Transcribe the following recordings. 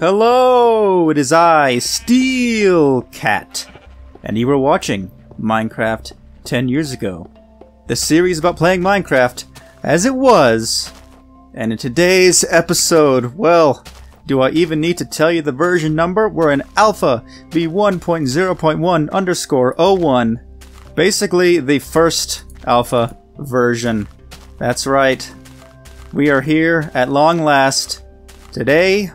Hello, it is I, Steel Cat, and you were watching Minecraft 10 years ago. The series about playing Minecraft as it was. And in today's episode, well, do I even need to tell you the version number? We're in Alpha v1.0.1_01. Basically, the first Alpha version. That's right. We are here at long last. Today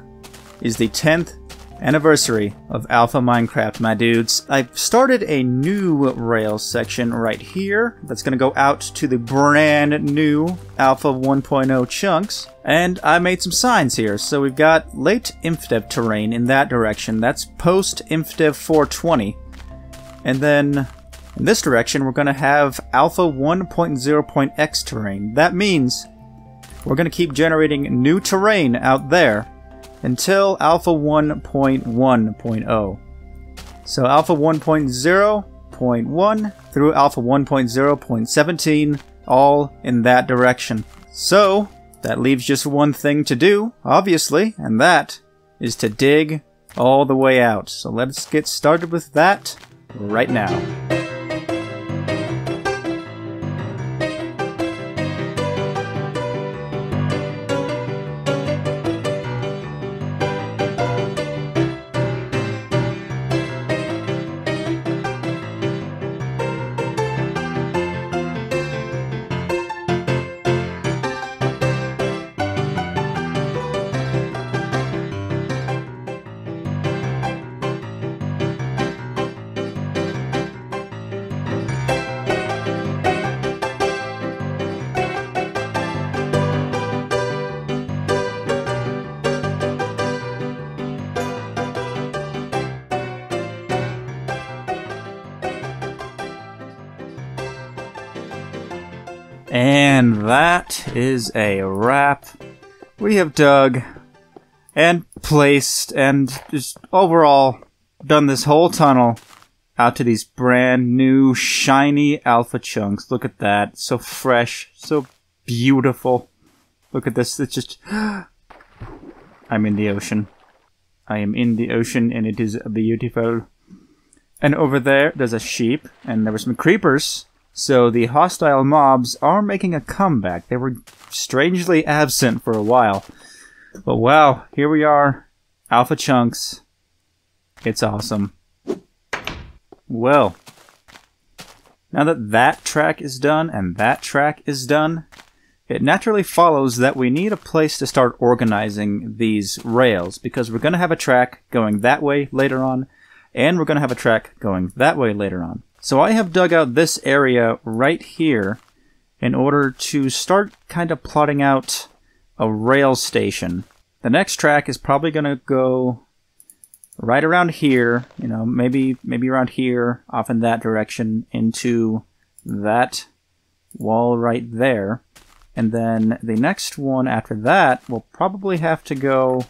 is the 10th anniversary of Alpha Minecraft, my dudes. I've started a new rail section right here that's going to go out to the brand new Alpha 1.0 chunks. And I made some signs here. So we've got late InfDev terrain in that direction. That's post InfDev 420. And then in this direction, we're going to have Alpha 1.0.x terrain. That means we're going to keep generating new terrain out there until Alpha 1.1.0. So Alpha 1.0.1 through Alpha 1.0.17, all in that direction. So that leaves just one thing to do, obviously, and that is to dig all the way out. So let's get started with that right now. And that is a wrap. We have dug and placed and just overall done this whole tunnel out to these brand new shiny alpha chunks. Look at that. So fresh, so beautiful. Look at this. It's just... I'm in the ocean. I am in the ocean and it is beautiful. And over there, there's a sheep and there were some creepers. So the hostile mobs are making a comeback. They were strangely absent for a while. But wow, here we are. Alpha chunks. It's awesome. Well, now that that track is done and that track is done, it naturally follows that we need a place to start organizing these rails because we're going to have a track going that way later on, and we're going to have a track going that way later on. So I have dug out this area right here in order to start kind of plotting out a rail station. The next track is probably going to go right around here, you know, maybe around here, off in that direction, into that wall right there. And then the next one after that will probably have to go,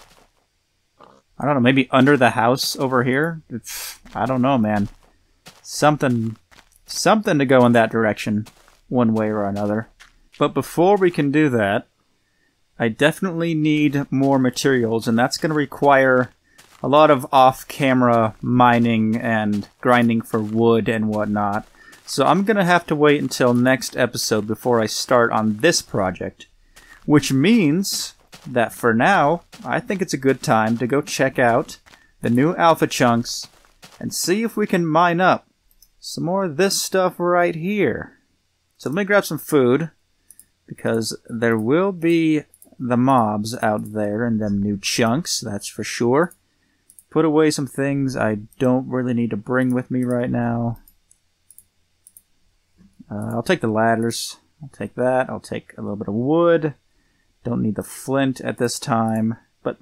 I don't know, maybe under the house over here? It's, I don't know, man. Something to go in that direction, one way or another. But before we can do that, I definitely need more materials, and that's going to require a lot of off-camera mining and grinding for wood and whatnot. So I'm going to have to wait until next episode before I start on this project, which means that for now, I think it's a good time to go check out the new alpha chunks and see if we can mine up some more of this stuff right here. So let me grab some food, because there will be the mobs out there in them new chunks, that's for sure. Put away some things I don't really need to bring with me right now. I'll take the ladders. I'll take that. I'll take a little bit of wood. Don't need the flint at this time. But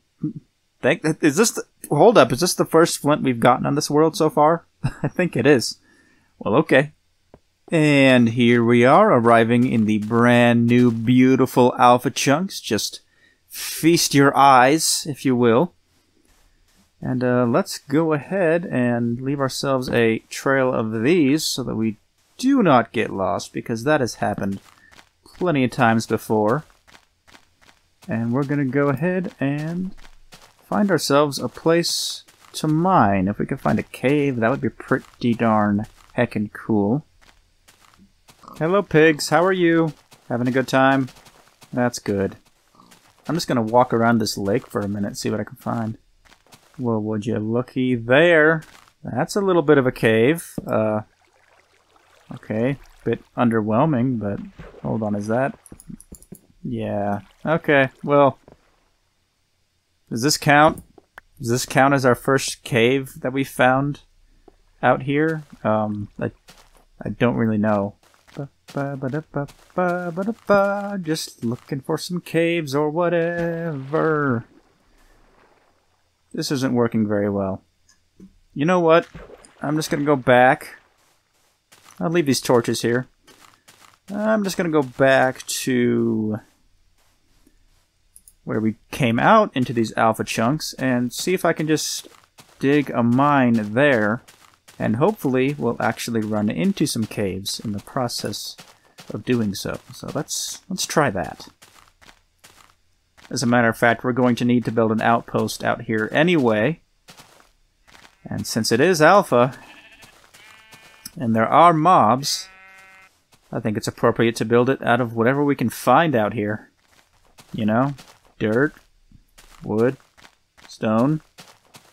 is this the... Hold up, is this the first flint we've gotten on this world so far? I think it is. Well, okay. And here we are, arriving in the brand new, beautiful alpha chunks. Just feast your eyes, if you will. And let's go ahead and leave ourselves a trail of these so that we do not get lost, because that has happened plenty of times before. And we're going to go ahead and find ourselves a place to mine. If we could find a cave, that would be pretty darn heckin' cool. Hello, pigs. How are you? Having a good time? That's good. I'm just going to walk around this lake for a minute, see what I can find. Well, would you looky there? That's a little bit of a cave. Okay, bit underwhelming, but hold on, is that? Yeah, okay, well, does this count? Does this count as our first cave that we found out here? I don't really know. Just looking for some caves or whatever. This isn't working very well. You know what? I'm just going to go back. I'll leave these torches here. I'm just going to go back to where we came out into these alpha chunks and see if I can just dig a mine there. And hopefully we'll actually run into some caves in the process of doing so. So let's try that. As a matter of fact, we're going to need to build an outpost out here anyway. And since it is alpha, and there are mobs, I think it's appropriate to build it out of whatever we can find out here. You know, dirt, wood, stone,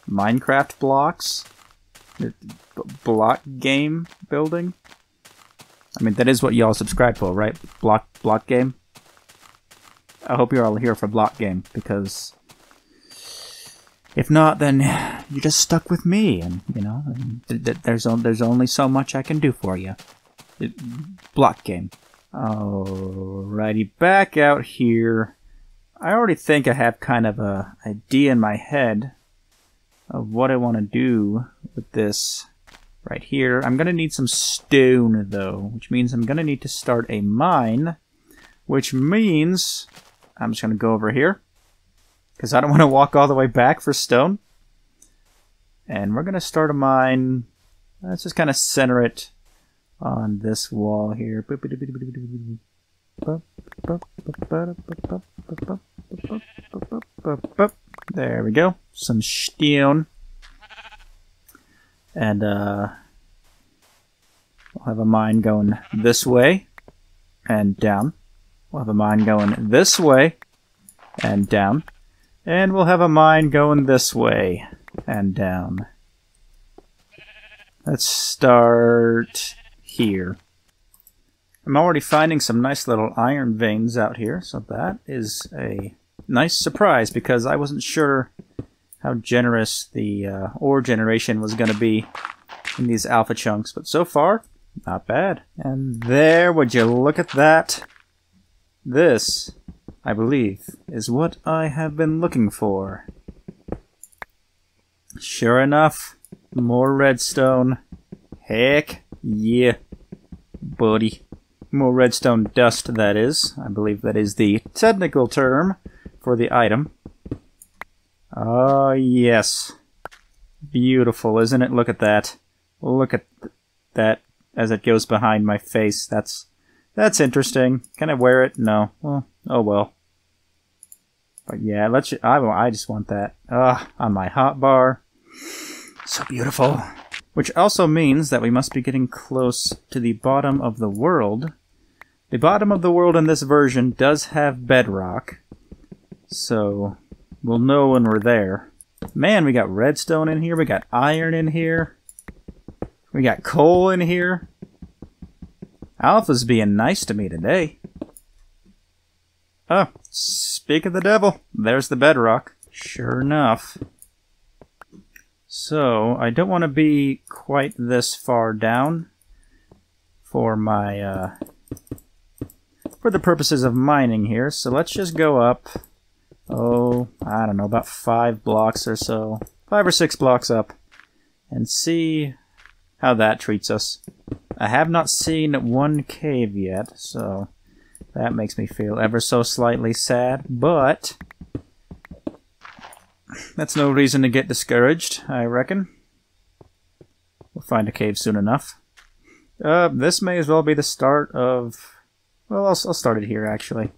Minecraft blocks, block game building. I mean, that is what y'all subscribe for, right? Block game. I hope you're all here for block game, because if not, then you're just stuck with me, and you know, there's only so much I can do for you. Block game. Alrighty, back out here. I already think I have kind of a idea in my head of what I want to do with this right here. I'm gonna need some stone though, which means I'm gonna need to start a mine, which means I'm just going to go over here, because I don't want to walk all the way back for stone. And we're going to start a mine. Let's just kind of center it on this wall here. There we go. Some stone. And we'll have a mine going this way and down. We'll have a mine going this way and down. And we'll have a mine going this way and down. Let's start here. I'm already finding some nice little iron veins out here, so that is a nice surprise, because I wasn't sure how generous the ore generation was going to be in these alpha chunks, but so far, not bad. And there, would you look at that? This, I believe, is what I have been looking for. Sure enough, more redstone. Heck yeah, buddy. More redstone dust, that is. I believe that is the technical term for the item. Oh, yes. Beautiful, isn't it? Look at that. Look at that as it goes behind my face. That's interesting. Can I wear it? No. Well, oh well. But yeah, I just want that. On my hot bar. So beautiful. Which also means that we must be getting close to the bottom of the world. The bottom of the world in this version does have bedrock, so we'll know when we're there. Man, we got redstone in here. We got iron in here. We got coal in here. Alpha's being nice to me today. Oh, speak of the devil. There's the bedrock. Sure enough. So, I don't want to be quite this far down for my, for the purposes of mining here. So let's just go up, oh, I don't know, about 5 blocks or so. 5 or 6 blocks up. And see how that treats us. I have not seen one cave yet, so that makes me feel ever so slightly sad, but that's no reason to get discouraged, I reckon. We'll find a cave soon enough. This may as well be the start of... well, I'll start it here, actually.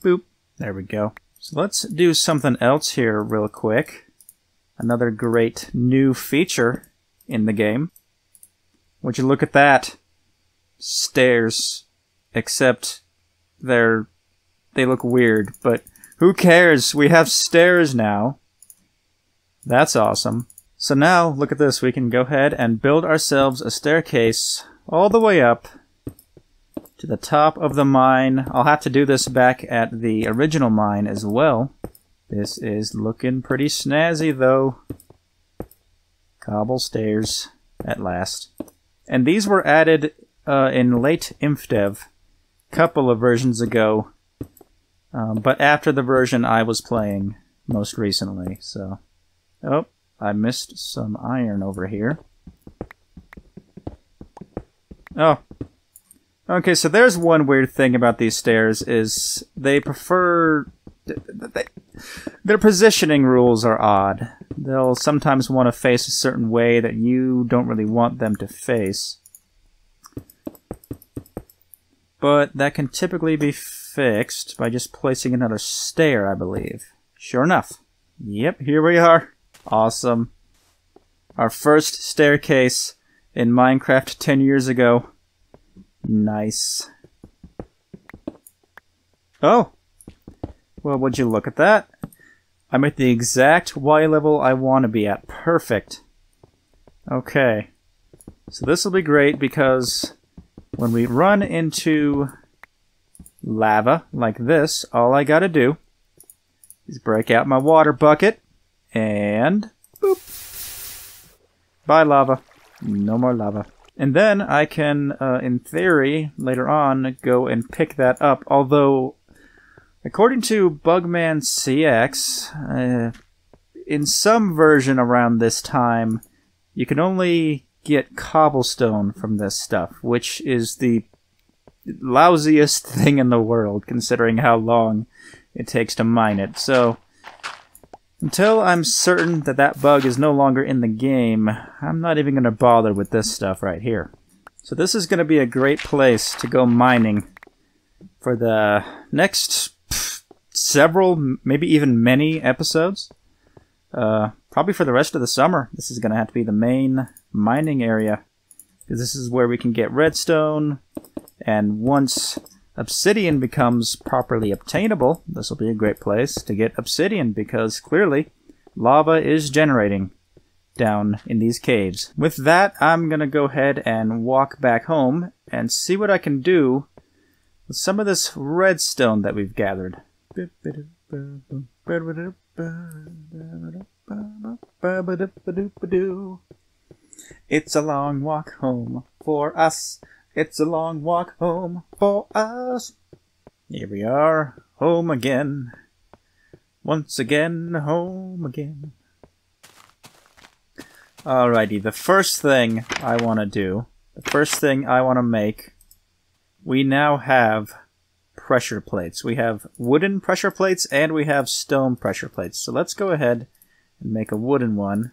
Boop. There we go. So let's do something else here real quick. Another great new feature in the game. Would you look at that? Stairs. Except they look weird, but who cares? We have stairs now. That's awesome. So now, look at this. We can go ahead and build ourselves a staircase all the way up to the top of the mine. I'll have to do this back at the original mine as well. This is looking pretty snazzy, though. Cobble stairs at last. And these were added in late InfDev, a couple of versions ago, but after the version I was playing most recently, so... oh, I missed some iron over here. Oh. Okay, so there's one weird thing about these stairs, is they prefer... their positioning rules are odd. They'll sometimes want to face a certain way that you don't really want them to face. But that can typically be fixed by just placing another stair, I believe. Sure enough. Yep, here we are. Awesome. Our first staircase in Minecraft 10 years ago. Nice. Oh! Well, would you look at that? I'm at the exact Y level I want to be at. Perfect. Okay. So this will be great because when we run into lava like this, all I gotta do is break out my water bucket. And boop. Bye, lava. No more lava. And then I can, in theory, later on, go and pick that up. Although, according to BugmanCX, in some version around this time, you can only get cobblestone from this stuff, which is the lousiest thing in the world, considering how long it takes to mine it. So... until I'm certain that that bug is no longer in the game, I'm not even going to bother with this stuff right here. So this is going to be a great place to go mining for the next several, maybe even many episodes. Probably for the rest of the summer. This is going to have to be the main mining area, because this is where we can get redstone, and once obsidian becomes properly obtainable, this will be a great place to get obsidian, because clearly lava is generating down in these caves. With that, I'm gonna go ahead and walk back home and see what I can do with some of this redstone that we've gathered. It's a long walk home for us. It's a long walk home for us. Here we are, home again. Once again, home again. Alrighty, the first thing I want to do, the first thing I want to make, we now have pressure plates. We have wooden pressure plates and we have stone pressure plates. So let's go ahead and make a wooden one.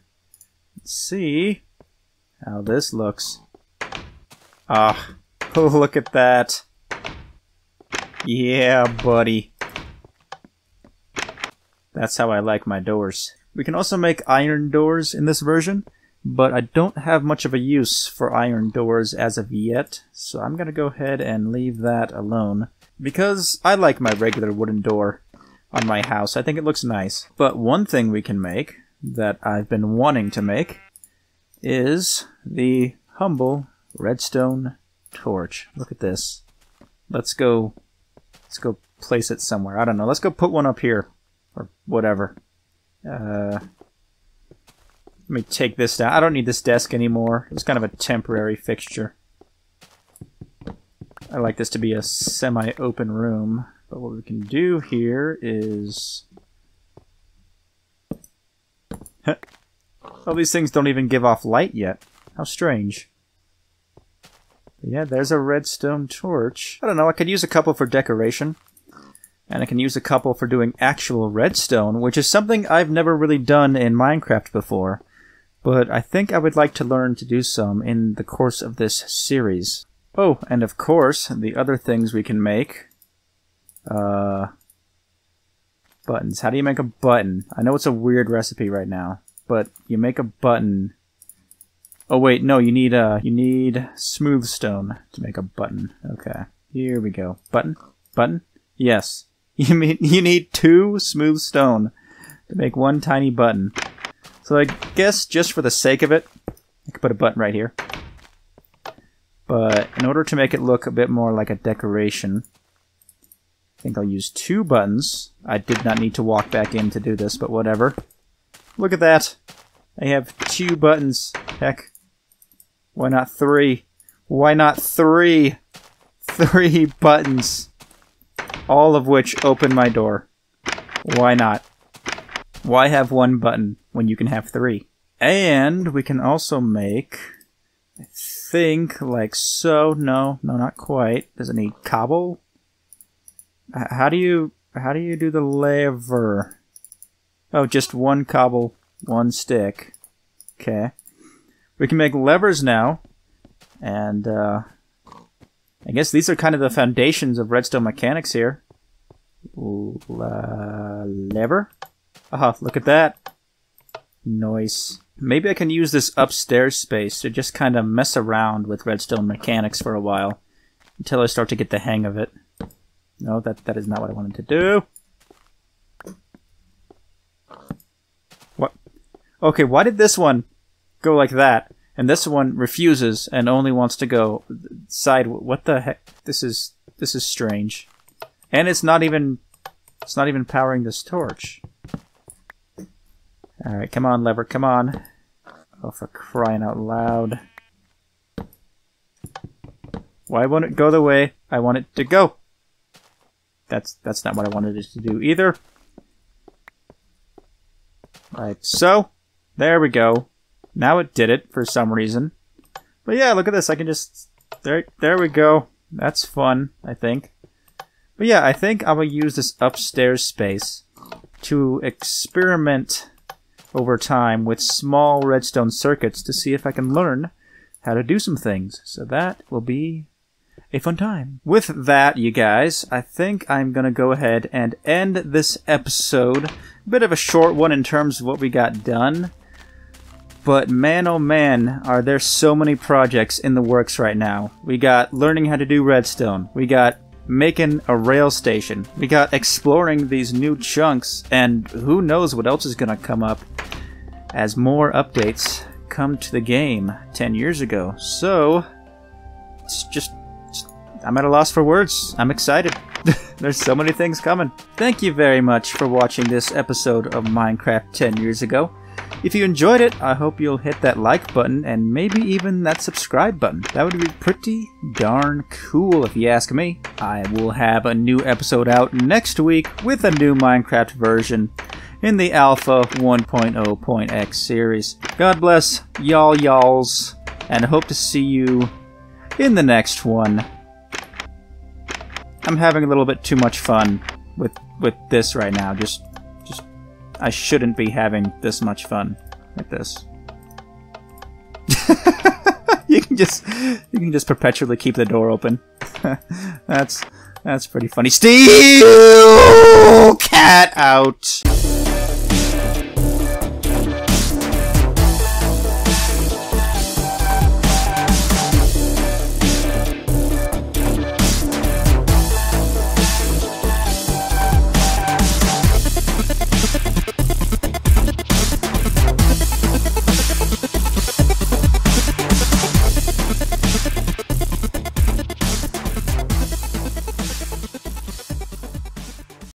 Let's see how this looks. Ah, oh, look at that. Yeah, buddy. That's how I like my doors. We can also make iron doors in this version, but I don't have much of a use for iron doors as of yet, so I'm gonna go ahead and leave that alone, because I like my regular wooden door on my house. I think it looks nice. But one thing we can make, that I've been wanting to make, is the humble redstone torch. Look at this. Let's go place it somewhere. I don't know. Let's go put one up here or whatever. Let me take this down. I don't need this desk anymore. It's kind of a temporary fixture. I like this to be a semi-open room. But what we can do here is... all these things don't even give off light yet. How strange. Yeah, there's a redstone torch. I don't know, I could use a couple for decoration. And I can use a couple for doing actual redstone, which is something I've never really done in Minecraft before, but I think I would like to learn to do some in the course of this series. Oh, and of course, the other things we can make. Buttons. How do you make a button? I know it's a weird recipe right now, but you make a button. Oh wait, no, you need smooth stone to make a button. Okay, here we go. Button? Button? Yes. You need 2 smooth stone to make 1 tiny button. So I guess just for the sake of it, I could put a button right here. But in order to make it look a bit more like a decoration, I think I'll use 2 buttons. I did not need to walk back in to do this, but whatever. Look at that! I have 2 buttons. Heck. Why not 3? Why not 3? 3 buttons. All of which open my door. Why not? Why have 1 button when you can have 3? And we can also make, I think, like so. No, not quite. Does it need cobble? How do you do the lever? Oh, just 1 cobble, 1 stick. Okay. We can make levers now, and I guess these are kind of the foundations of redstone mechanics here. Lever? Aha, look at that. Nice. Maybe I can use this upstairs space to just kind of mess around with redstone mechanics for a while, until I start to get the hang of it. No, that is not what I wanted to do. What? Okay, why did this one go like that? And this one refuses and only wants to go side. What the heck? This is strange. And it's not even powering this torch. All right, come on, lever, come on. Oh, for crying out loud! Why won't it go the way I want it to go? That's not what I wanted it to do either. All right, so there we go. Now it did it for some reason. But yeah, look at this. I can just... There we go. That's fun, I think. But yeah, I think I'm going to use this upstairs space to experiment over time with small redstone circuits to see if I can learn how to do some things. So that will be a fun time. With that, you guys, I think I'm going to go ahead and end this episode. A bit of a short one in terms of what we got done. But man, oh man, are there so many projects in the works right now. We got learning how to do redstone. We got making a rail station. We got exploring these new chunks. And who knows what else is going to come up as more updates come to the game 10 years ago. So, it's just... I'm at a loss for words. I'm excited. There's so many things coming. Thank you very much for watching this episode of Minecraft 10 years ago. If you enjoyed it, I hope you'll hit that like button and maybe even that subscribe button. That would be pretty darn cool if you ask me. I will have a new episode out next week with a new Minecraft version in the Alpha 1.0.x series. God bless y'alls, and hope to see you in the next one. I'm having a little bit too much fun with this right now, I shouldn't be having this much fun like this. You can just perpetually keep the door open. That's pretty funny. Steel Cat out.